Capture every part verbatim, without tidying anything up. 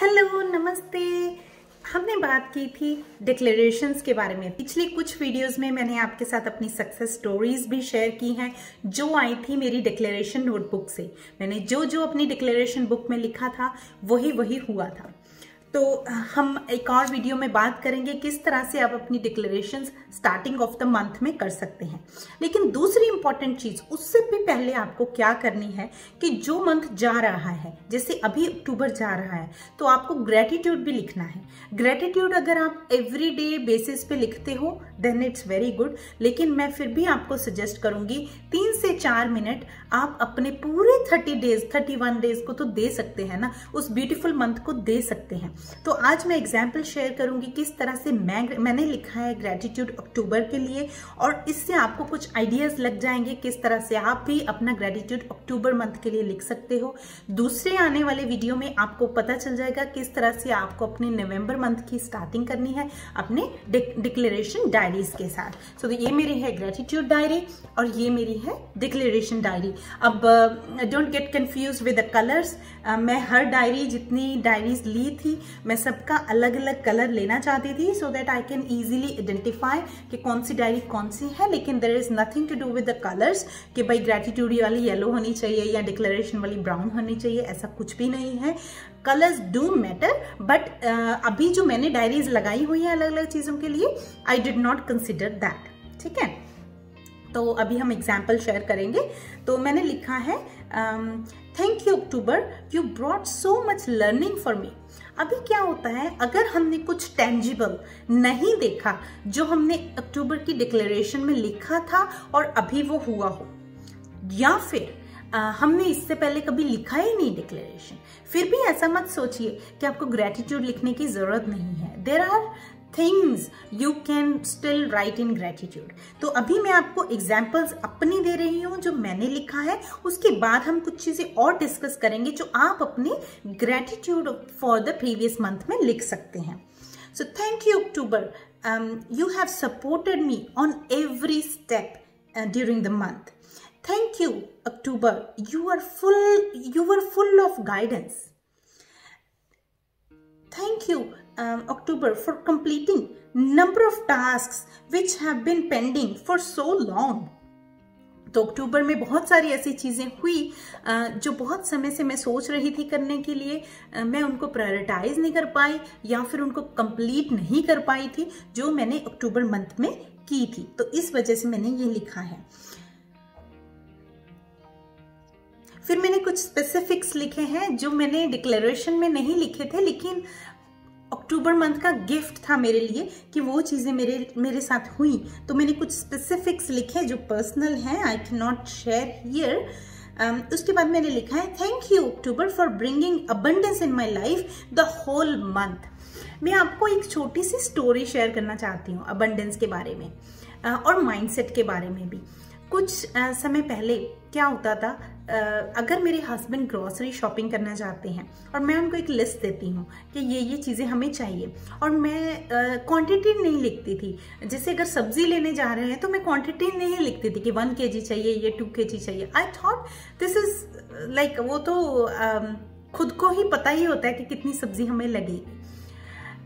Hello नमस्ते। हमने बात की थी डिक्लेरेशंस के बारे में। पिछले कुछ वीडियोस में मैंने आपके साथ अपनी सक्सेस स्टोरीज भी शेयर की हैं जो आई थी मेरी डिक्लेरेशन नोटबुक से। मैंने जो जो अपनी डिक्लेरेशन बुक में लिखा था वही वही हुआ था। तो हम एक और वीडियो में बात करेंगे किस तरह से आप अपनी declarations starting of the month में कर सकते हैं। लेकिन दूसरी इंपॉर्टेंट चीज़, उससे भी पहले आपको क्या करनी है कि जो मंथ जा रहा है, जैसे अभी अक्टूबर जा रहा है, तो आपको ग्रेटिट्यूड भी लिखना है। ग्रेटिट्यूड अगर आप एवरी डे बेसिस पे लिखते हो देन इट्स वेरी गुड, लेकिन मैं फिर भी आपको सजेस्ट करूँगी तीन से चार मिनट आप अपने पूरे thirty days thirty one days को तो दे सकते हैं ना, उस ब्यूटीफुल मंथ को दे सकते हैं। तो आज मैं एग्जाम्पल शेयर करूंगी किस तरह से मैं मैंने लिखा है ग्रेटिट्यूड अक्टूबर के लिए, और इससे आपको कुछ आइडियाज लग जाएंगे किस तरह से आप भी अपना ग्रेटिट्यूड अक्टूबर मंथ के लिए लिख सकते हो। दूसरे आने वाले वीडियो में आपको पता चल जाएगा किस तरह से आपको अपने नवंबर मंथ की स्टार्टिंग करनी है अपने डिक्लेरेशन डायरीज के साथ। सो तो ये मेरी है ग्रेटिट्यूड डायरी और ये मेरी है डिक्लेरेशन डायरी। अब don't get confuse with the colours. मैं हर डायरी जितनी डायरीज ली थी मैं सबका अलग अलग कलर लेना चाहती थी so that I can easily identify कि कौन सी डायरी कौन सी है। लेकिन there is nothing to do with the colours कि भाई ग्रेटिट्यूड वाली येलो होनी चाहिए या डिक्लेरेशन वाली ब्राउन होनी चाहिए, ऐसा कुछ भी नहीं है। कलर्स डू मैटर, बट अभी जो मैंने डायरीज लगाई हुई है अलग अलग चीज़ों के लिए I did not consider that. ठीक है, तो अभी हम एग्जाम्पल शेयर करेंगे। तो मैंने लिखा है thank you October, you brought so much learning for me. अभी क्या होता है, अगर हमने कुछ टेंजिबल नहीं देखा जो हमने अक्टूबर की डिक्लेरेशन में लिखा था और अभी वो हुआ हो, या फिर आ, हमने इससे पहले कभी लिखा ही नहीं डिक्लेरेशन, फिर भी ऐसा मत सोचिए कि आपको ग्रेटिट्यूड लिखने की ज़रूरत नहीं है। There are things you can still write in gratitude. तो अभी मैं आपको एग्जाम्पल्स अपनी दे रही हूँ जो मैंने लिखा है, उसके बाद हम कुछ चीज़ें और डिस्कस करेंगे जो आप अपने gratitude for the previous month में लिख सकते हैं। So thank you October, you have supported me on every step during the month. Thank you October, you are full you were full of guidance. Thank you Um, October for completing number of tasks which have been pending for so long. तो अक्टूबर में बहुत सारी ऐसी चीज़ें हुई जो बहुत समय से मैं सोच रही थी करने के लिए, मैं उनको प्रायोरिटाइज नहीं कर पाई या फिर उनको कंप्लीट नहीं कर पाई थी जो मैंने अक्टूबर मंथ में की थी। तो इस वजह से मैंने ये लिखा है। फिर मैंने कुछ स्पेसिफिक्स लिखे हैं जो मैंने डिक्लेरेशन में नहीं लिखे थे, लेकिन अक्टूबर मंथ का गिफ्ट था मेरे लिए कि वो चीज़ें मेरे मेरे साथ हुई। तो मैंने कुछ स्पेसिफिक्स लिखे जो पर्सनल हैं, I can not share here. उसके बाद मैंने लिखा है thank you October for bringing abundance in my life the whole month. मैं आपको एक छोटी सी स्टोरी शेयर करना चाहती हूँ अबंडेंस के बारे में uh, और माइंडसेट के बारे में भी। कुछ uh, समय पहले क्या होता था, uh, अगर मेरे हस्बैंड ग्रॉसरी शॉपिंग करना चाहते हैं और मैं उनको एक लिस्ट देती हूँ कि ये ये चीज़ें हमें चाहिए, और मैं क्वांटिटी uh, नहीं लिखती थी। जैसे अगर सब्जी लेने जा रहे हैं तो मैं क्वांटिटी नहीं लिखती थी कि वन के जी चाहिए ये टू के जी चाहिए। I thought this is like, वो तो uh, खुद को ही पता ही होता है कि कितनी सब्जी हमें लगेगी,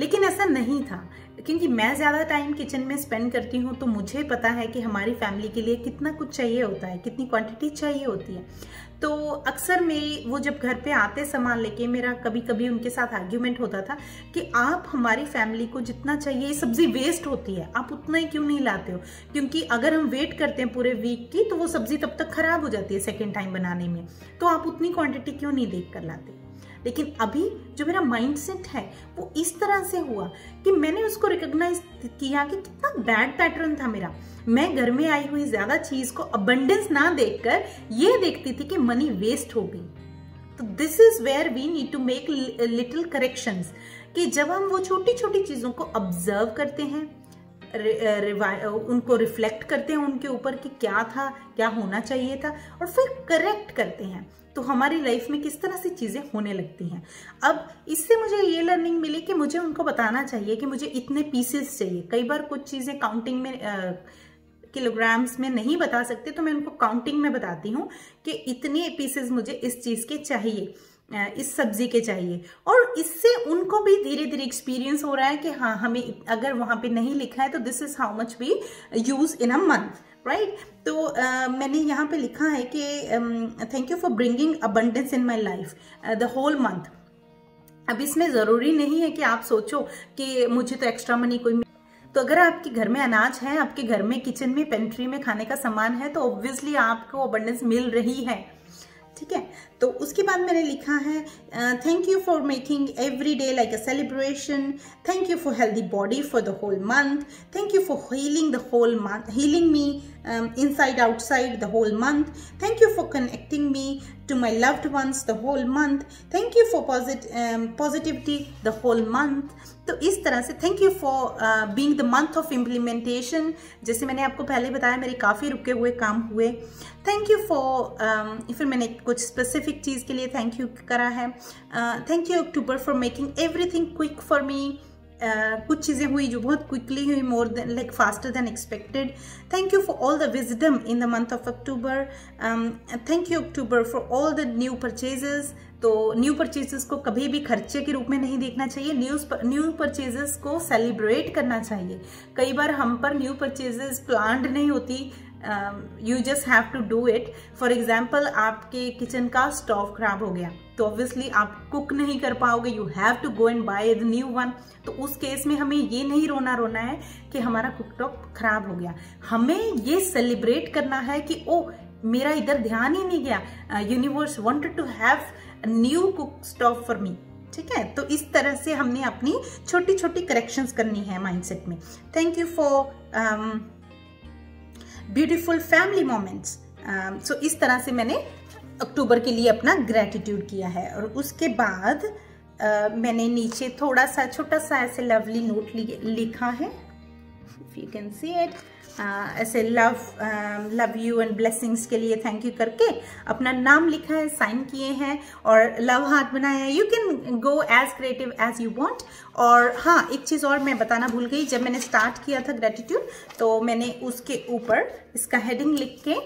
लेकिन ऐसा नहीं था। क्योंकि मैं ज़्यादा टाइम किचन में स्पेंड करती हूँ तो मुझे पता है कि हमारी फैमिली के लिए कितना कुछ चाहिए होता है, कितनी क्वांटिटी चाहिए होती है। तो अक्सर मेरी वो जब घर पे आते सामान लेके, मेरा कभी कभी उनके साथ आर्ग्यूमेंट होता था कि आप हमारी फैमिली को जितना चाहिए, सब्ज़ी वेस्ट होती है, आप उतना ही क्यों नहीं लाते हो, क्योंकि अगर हम वेट करते हैं पूरे वीक की तो वो सब्ज़ी तब तक ख़राब हो जाती है सेकेंड टाइम बनाने में, तो आप उतनी क्वान्टिटी क्यों नहीं देख कर लाते। लेकिन अभी जो मेरा माइंडसेट है वो इस तरह से हुआ कि मैंने उसको रिकॉग्नाइज किया कि कितना बैड पैटर्न था मेरा। मैं घर में आई हुई ज़्यादा चीज़ को अबंडेंस ना देखकर ये देखती थी कि मनी वेस्ट हो गई। तो this is where we need to make little corrections, कि जब हम वो छोटी छोटी चीज़ों को ऑब्जर्व करते हैं, उनको रिफ्लेक्ट करते हैं उनके ऊपर कि क्या था, क्या होना चाहिए था, और फिर करेक्ट करते हैं तो हमारी लाइफ में किस तरह से चीज़ें होने लगती हैं। अब इससे मुझे ये लर्निंग मिली कि मुझे उनको बताना चाहिए कि मुझे इतने पीसेस चाहिए। कई बार कुछ चीज़ें काउंटिंग में आ, किलोग्राम्स में नहीं बता सकते, तो मैं उनको काउंटिंग में बताती हूँ कि इतने पीसेस मुझे इस चीज़ के चाहिए। इस सब्जी के चाहिए, और इससे उनको भी धीरे धीरे एक्सपीरियंस हो रहा है कि हाँ हमें अगर वहाँ पे नहीं लिखा है तो this is how much we use in a month, right. तो uh, मैंने यहाँ पे लिखा है कि thank you for bringing abundance in my life the whole month. अब इसमें ज़रूरी नहीं है कि आप सोचो कि मुझे तो एक्स्ट्रा मनी कोई, तो अगर आपके घर में अनाज है, आपके घर में किचन में पेंट्री में खाने का सामान है तो ऑब्वियसली आपको अबंडेंस मिल रही है, ठीक है। तो उसके बाद मैंने लिखा है thank you for making every day like a celebration, thank you for healthy body for the whole month, thank you for healing the whole month, healing me inside outside the whole month, thank you for connecting me to my loved ones the whole month, thank you for positivity the whole month. तो इस तरह से thank you for being the month of implementation, जैसे मैंने आपको पहले बताया मेरे काफ़ी रुके हुए काम हुए। थैंक यू फॉर, फिर मैंने कुछ स्पेसिफिक चीज़ के लिए थैंक यू करा है। Thank you October for making everything quick for me, कुछ चीज़ें हुई जो बहुत क्विकली हुई, more than like faster than expected. Thank you for all the wisdom in the month of October. Thank you October for all the new purchases, तो new purchases को कभी भी खर्चे के रूप में नहीं देखना चाहिए, न्यू न्यू परचेजेस को सेलिब्रेट करना चाहिए। कई बार हम पर न्यू परचेजेस प्लान्ड नहीं होती, you just have to do it. For example आपके किचन का स्टोव खराब हो गया तो ऑब्वियसली आप कुक नहीं कर पाओगे, you have to go and buy the new one. तो उस केस में हमें ये नहीं रोना रोना है कि हमारा कुकटॉप खराब हो गया, हमें ये सेलिब्रेट करना है कि ओ मेरा इधर ध्यान ही नहीं गया, universe wanted to have new cook stove for me, ठीक है। तो इस तरह से हमने अपनी छोटी छोटी करेक्शंस करनी है माइंडसेट में। Thank you for beautiful family moments. So इस तरह से मैंने अक्टूबर के लिए अपना ग्रैटिट्यूड किया है, और उसके बाद uh, मैंने नीचे थोड़ा सा छोटा सा ऐसे लवली नोट लिखा है, if you can see it, ऐसे love love you and blessings के लिए थैंक यू करके अपना नाम लिखा है, साइन किए हैं और लव हार्ट बनाया है। You can go as creative as you want. और हाँ, एक चीज़ और मैं बताना भूल गई, जब मैंने स्टार्ट किया था ग्रैटिट्यूड तो मैंने उसके ऊपर इसका हेडिंग लिख के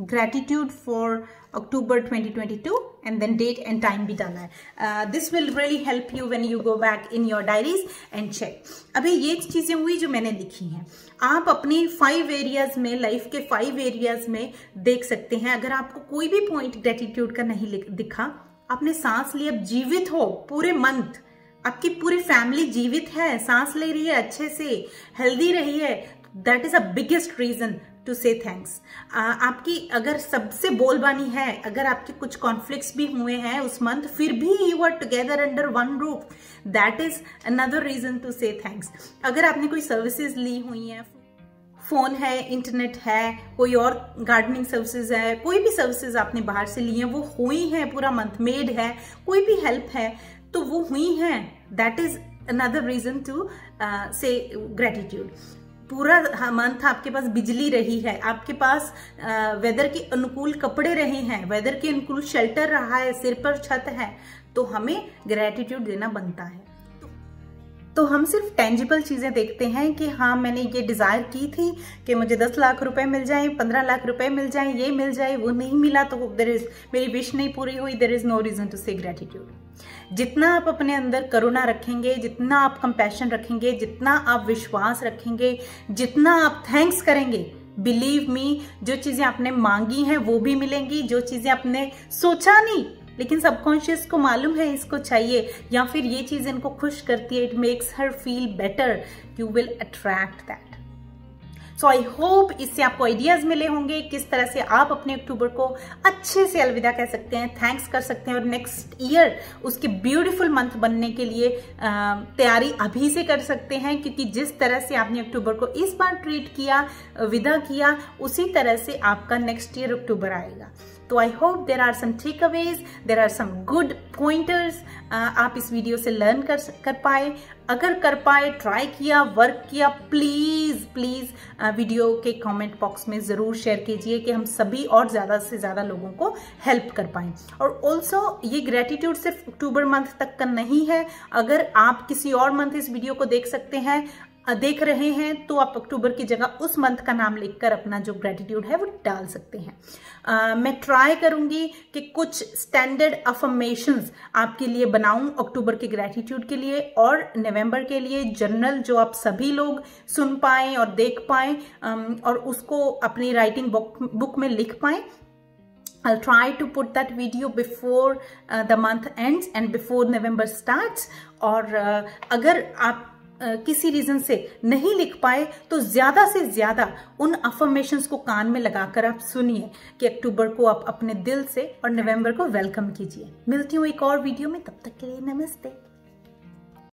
gratitude for October twenty twenty two and then date and time भी डाला है। uh, this will really help you when you go back in your diaries and check। अभी ये चीज़ें हुई जो मैंने लिखी हैं, आप अपने फाइव areas में, लाइफ के फाइव areas में देख सकते हैं। अगर आपको कोई भी पॉइंट ग्रेटिट्यूड का नहीं दिखा, आपने सांस लिया, आप जीवित हो पूरे मंथ, आपकी पूरी फैमिली जीवित है, सांस ले रही है, अच्छे से हेल्दी रही है, that is a biggest reason to say thanks. आपकी अगर सबसे बोलबानी है, अगर आपके कुछ कॉन्फ्लिक्ट्स भी हुए हैं उस मंथ, फिर भी you are together under one roof, that is another reason to say thanks. अगर आपने कोई सर्विसेज ली हुई हैं, फ़ोन है, इंटरनेट है, कोई और गार्डनिंग सर्विसेज है, कोई भी सर्विसेज आपने बाहर से ली हैं वो हुई हैं, पूरा मंथ मेड है, कोई भी हेल्प है तो वो हुई हैं, that is another reason to say gratitude. पूरा मंथ आपके पास बिजली रही है, आपके पास वेदर के अनुकूल कपड़े रहे हैं, वेदर के अनुकूल शेल्टर रहा है, सिर पर छत है, तो हमें ग्रेटिट्यूड देना बनता है। तो हम सिर्फ टेंजिबल चीज़ें देखते हैं कि हाँ मैंने ये डिज़ायर की थी कि मुझे दस लाख रुपए मिल जाए, पंद्रह लाख रुपए मिल जाए, ये मिल जाए, वो नहीं मिला, तो देर इज़ मेरी विश नहीं पूरी हुई, there is no reason to say gratitude. जितना आप अपने अंदर करुणा रखेंगे, जितना आप कंपैशन रखेंगे, जितना आप विश्वास रखेंगे, जितना आप थैंक्स करेंगे, बिलीव मी, जो चीज़ें आपने मांगी हैं वो भी मिलेंगी, जो चीज़ें आपने सोचा नहीं लेकिन सबकॉन्शियस को मालूम है इसको चाहिए या फिर ये चीज़ इनको खुश करती है, it makes her feel better, you will attract that. So I hope इससे आपको आइडियाज मिले होंगे किस तरह से आप अपने अक्टूबर को अच्छे से अलविदा कह सकते हैं, थैंक्स कर सकते हैं, और नेक्स्ट ईयर उसके ब्यूटीफुल मंथ बनने के लिए तैयारी अभी से कर सकते हैं, क्योंकि जिस तरह से आपने अक्टूबर को इस बार ट्रीट किया, विदा किया, उसी तरह से आपका नेक्स्ट ईयर अक्टूबर आएगा। तो I hope there are some takeaways, there are some good pointers आप इस वीडियो से लर्न कर कर पाए। अगर कर पाए, ट्राई किया, वर्क किया, प्लीज़ प्लीज़ वीडियो के कमेंट बॉक्स में ज़रूर शेयर कीजिए कि हम सभी और ज़्यादा से ज़्यादा लोगों को हेल्प कर पाएँ। और ऑल्सो ये ग्रेटिट्यूड सिर्फ अक्टूबर मंथ तक का नहीं है, अगर आप किसी और मंथ इस वीडियो को देख सकते हैं, देख रहे हैं तो आप अक्टूबर की जगह उस मंथ का नाम लिखकर अपना जो ग्रेटिट्यूड है वो डाल सकते हैं। आ, मैं ट्राई करूंगी कि कुछ स्टैंडर्ड अफर्मेशंस आपके लिए बनाऊं अक्टूबर के ग्रेटिट्यूड के लिए और नवंबर के लिए जर्नल जो आप सभी लोग सुन पाएं और देख पाएं और उसको अपनी राइटिंग बुक बुक में लिख पाएं। I'll try to put that video before uh, the month ends and before November starts। और uh, अगर आप Uh, किसी रीजन से नहीं लिख पाए तो ज्यादा से ज्यादा उन अफर्मेशंस को कान में लगाकर आप सुनिए कि अक्टूबर को आप अपने दिल से और नवंबर को वेलकम कीजिए। मिलती हूँ एक और वीडियो में, तब तक के लिए नमस्ते।